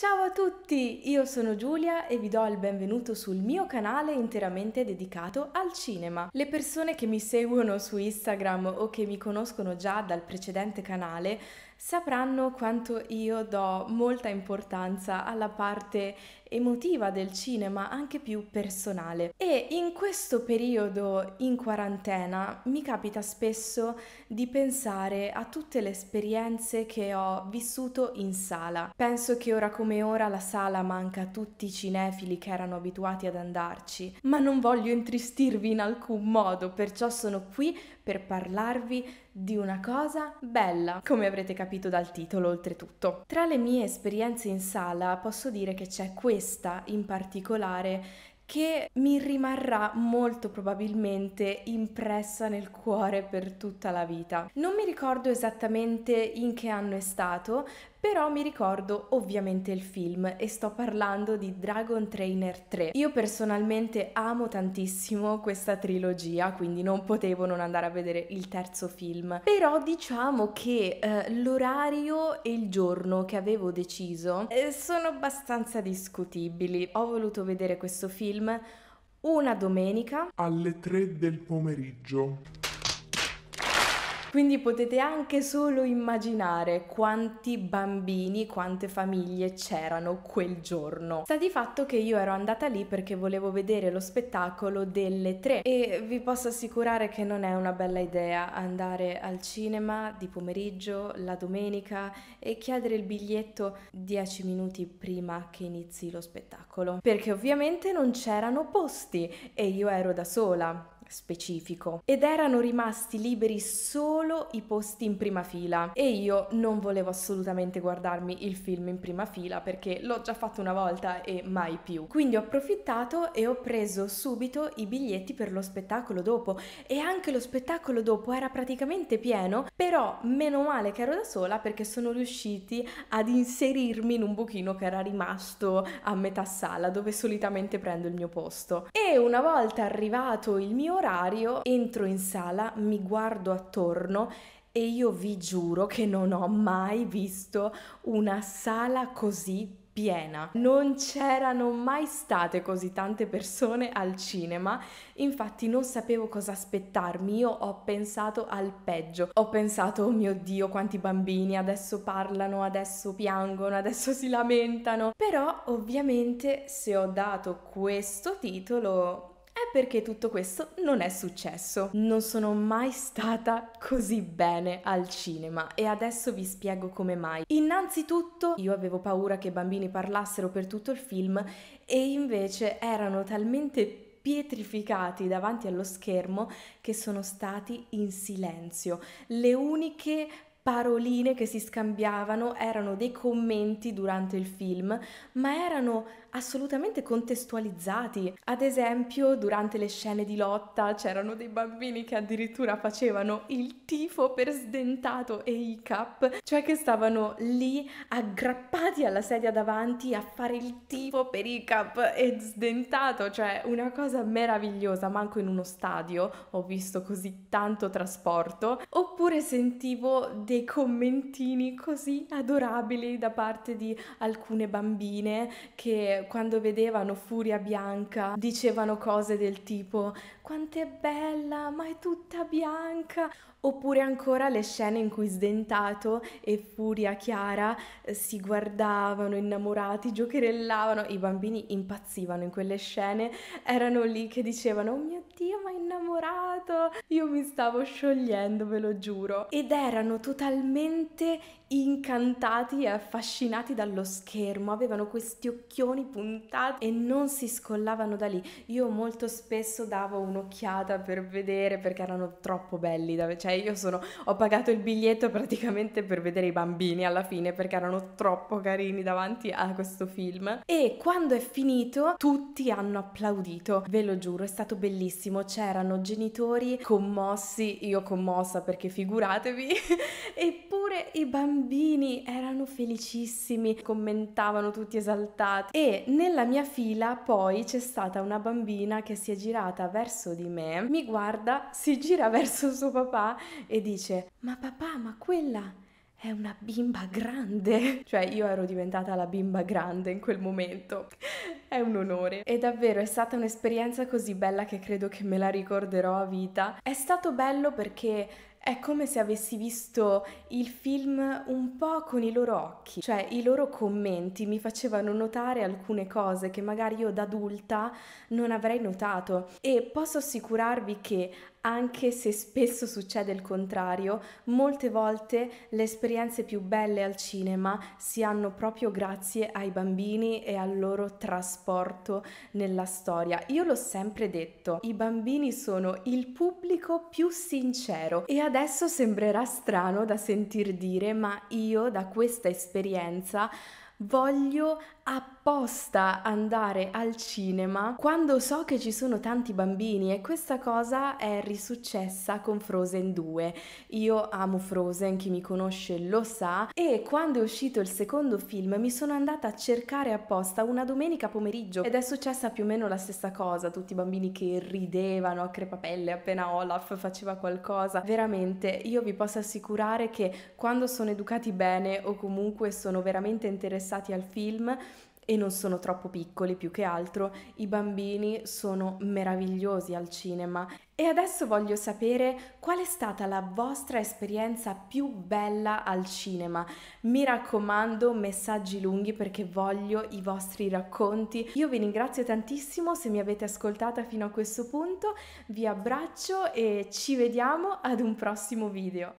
Ciao a tutti, io sono Giulia e vi do il benvenuto sul mio canale interamente dedicato al cinema. Le persone che mi seguono su Instagram o che mi conoscono già dal precedente canale sapranno quanto io do molta importanza alla parte emotiva del cinema, anche più personale. E in questo periodo in quarantena mi capita spesso di pensare a tutte le esperienze che ho vissuto in sala. Penso che ora come ora la sala manca a tutti i cinefili che erano abituati ad andarci, ma non voglio intristirvi in alcun modo, perciò sono qui per parlarvi di una cosa bella, come avrete capito dal titolo oltretutto. Tra le mie esperienze in sala posso dire che c'è questa in particolare che mi rimarrà molto probabilmente impressa nel cuore per tutta la vita. Non mi ricordo esattamente in che anno è stato, però mi ricordo ovviamente il film e sto parlando di Dragon Trainer 3. Io personalmente amo tantissimo questa trilogia, quindi non potevo non andare a vedere il terzo film. Però diciamo che l'orario e il giorno che avevo deciso sono abbastanza discutibili. Ho voluto vedere questo film una domenica alle 3 del pomeriggio. Quindi potete anche solo immaginare quanti bambini, quante famiglie c'erano quel giorno. Sta di fatto che io ero andata lì perché volevo vedere lo spettacolo delle 3 e vi posso assicurare che non è una bella idea andare al cinema di pomeriggio, la domenica, e chiedere il biglietto 10 minuti prima che inizi lo spettacolo. Perché ovviamente non c'erano posti e io ero da sola. Specifico, ed erano rimasti liberi solo i posti in prima fila e io non volevo assolutamente guardarmi il film in prima fila perché l'ho già fatto una volta e mai più, quindi ho approfittato e ho preso subito i biglietti per lo spettacolo dopo e anche lo spettacolo dopo era praticamente pieno, però meno male che ero da sola perché sono riusciti ad inserirmi in un buchino che era rimasto a metà sala dove solitamente prendo il mio posto. E una volta arrivato il mio orario, entro in sala, mi guardo attorno e io vi giuro che non ho mai visto una sala così piena. Non c'erano mai state così tante persone al cinema, infatti non sapevo cosa aspettarmi, io ho pensato al peggio, ho pensato oh mio Dio quanti bambini, adesso parlano, adesso piangono, adesso si lamentano, però ovviamente se ho dato questo titolo è perché tutto questo non è successo. Non sono mai stata così bene al cinema e adesso vi spiego come mai. Innanzitutto io avevo paura che i bambini parlassero per tutto il film e invece erano talmente pietrificati davanti allo schermo che sono stati in silenzio. Le uniche paroline che si scambiavano erano dei commenti durante il film, ma erano assolutamente contestualizzati. Ad esempio, durante le scene di lotta c'erano dei bambini che addirittura facevano il tifo per Sdentato e Hiccup, cioè che stavano lì aggrappati alla sedia davanti a fare il tifo per Hiccup e Sdentato, cioè una cosa meravigliosa, manco in uno stadio ho visto così tanto trasporto. Oppure sentivo dei commentini così adorabili da parte di alcune bambine che quando vedevano Furia Bianca dicevano cose del tipo "quanto è bella, ma è tutta bianca", oppure ancora le scene in cui Sdentato e Furia Chiara si guardavano innamorati, giocherellavano, i bambini impazzivano in quelle scene, erano lì che dicevano "oh mio Dio, ma è innamorato", io mi stavo sciogliendo, ve lo giuro, ed erano totalmente incantati e affascinati dallo schermo, avevano questi occhioni puntati e non si scollavano da lì. Io molto spesso davo un'occhiata per vedere perché erano troppo belli da vedere, cioè ho pagato il biglietto praticamente per vedere i bambini alla fine perché erano troppo carini davanti a questo film. E quando è finito tutti hanno applaudito, ve lo giuro, è stato bellissimo, c'erano genitori commossi, io commossa perché figuratevi, eppure i bambini erano felicissimi, commentavano tutti esaltati. E nella mia fila poi c'è stata una bambina che si è girata verso di me, mi guarda, si gira verso suo papà e dice "ma papà, ma quella è una bimba grande. Cioè io ero diventata la bimba grande in quel momento. È un onore. E davvero è stata un'esperienza così bella che credo che me la ricorderò a vita. È stato bello perché è come se avessi visto il film un po' con i loro occhi, cioè i loro commenti mi facevano notare alcune cose che magari io da adulta non avrei notato, e posso assicurarvi che anche se spesso succede il contrario, molte volte le esperienze più belle al cinema si hanno proprio grazie ai bambini e al loro trasporto nella storia. Io l'ho sempre detto, i bambini sono il pubblico più sincero, e adesso sembrerà strano da sentir dire, ma io da questa esperienza voglio apposta andare al cinema quando so che ci sono tanti bambini, e questa cosa è risuccessa con Frozen 2. Io amo Frozen, chi mi conosce lo sa, e quando è uscito il secondo film mi sono andata a cercare apposta una domenica pomeriggio, ed è successa più o meno la stessa cosa, tutti i bambini che ridevano a crepapelle appena Olaf faceva qualcosa. Veramente io vi posso assicurare che quando sono educati bene, o comunque sono veramente interessati al film e non sono troppo piccoli, più che altro i bambini sono meravigliosi al cinema. E adesso voglio sapere qual è stata la vostra esperienza più bella al cinema. Mi raccomando, messaggi lunghi, perché voglio i vostri racconti. Io vi ringrazio tantissimo se mi avete ascoltata fino a questo punto, vi abbraccio e ci vediamo ad un prossimo video.